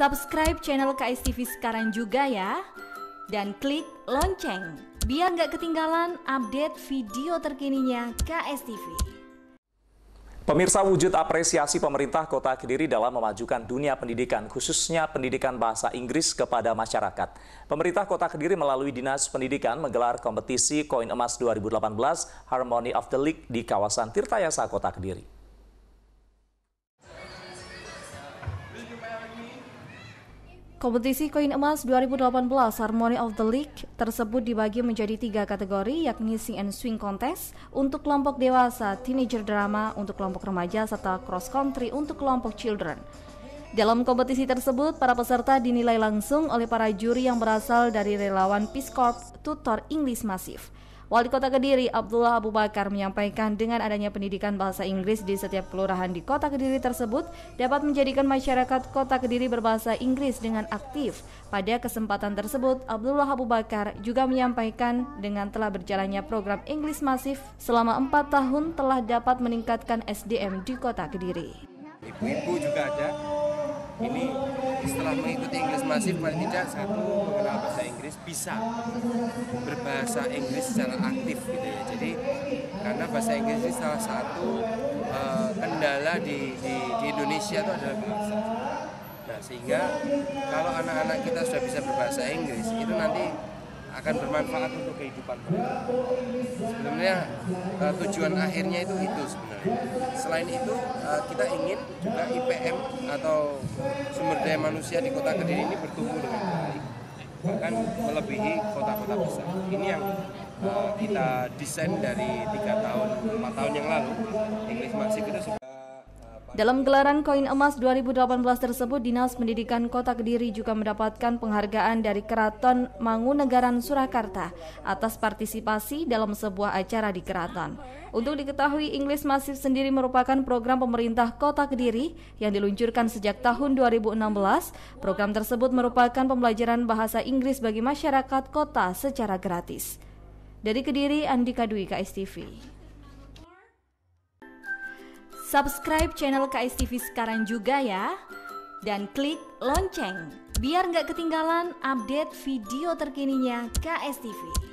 Subscribe channel KSTV sekarang juga ya, dan klik lonceng biar nggak ketinggalan update video terkininya KSTV. Pemirsa, wujud apresiasi pemerintah Kota Kediri dalam memajukan dunia pendidikan, khususnya pendidikan bahasa Inggris kepada masyarakat. Pemerintah Kota Kediri melalui Dinas Pendidikan menggelar kompetisi Koin Emas 2018 Harmony of the League di kawasan Tirta Yasa, Kota Kediri. Kompetisi Koin Emas 2018 Harmony of the League tersebut dibagi menjadi 3 kategori, yakni Sing and Swing Contest untuk kelompok dewasa, Teenager Drama untuk kelompok remaja, serta Cross Country untuk kelompok children. Dalam kompetisi tersebut, para peserta dinilai langsung oleh para juri yang berasal dari relawan Peace Corp, Tutor English Massive. Wali Kota Kediri, Abdullah Abu Bakar, menyampaikan dengan adanya pendidikan bahasa Inggris di setiap kelurahan di Kota Kediri tersebut dapat menjadikan masyarakat Kota Kediri berbahasa Inggris dengan aktif. Pada kesempatan tersebut, Abdullah Abu Bakar juga menyampaikan dengan telah berjalannya program English Massive selama 4 tahun telah dapat meningkatkan SDM di Kota Kediri. Ibu-ibu juga ada. Ini setelah mengikuti English Massive, paling tidak satu mengenal bahasa Inggris, bisa berbahasa Inggris secara aktif gitu ya. Jadi karena bahasa Inggris ini salah satu kendala di Indonesia itu adalah bahasa. Nah, sehingga kalau anak-anak kita sudah bisa berbahasa Inggris, itu nanti akan bermanfaat untuk kehidupan mereka. Sebenarnya tujuan akhirnya itu sebenarnya. Selain itu, kita ingin juga IPM atau sumber daya manusia di Kota Kediri ini bertumbuh dengan baik, bahkan melebihi kota-kota besar. Ini yang kita desain dari 4 tahun yang lalu. English Massive itu sudah. Dalam gelaran Koin Emas 2018 tersebut, Dinas Pendidikan Kota Kediri juga mendapatkan penghargaan dari Keraton Mangunegaran Surakarta atas partisipasi dalam sebuah acara di keraton. Untuk diketahui, English Massive sendiri merupakan program pemerintah Kota Kediri yang diluncurkan sejak tahun 2016. Program tersebut merupakan pembelajaran bahasa Inggris bagi masyarakat kota secara gratis. Dari Kediri, Andhika Dwi, KSTV. Subscribe channel KSTV sekarang juga ya, dan klik lonceng biar nggak ketinggalan update video terkininya KSTV.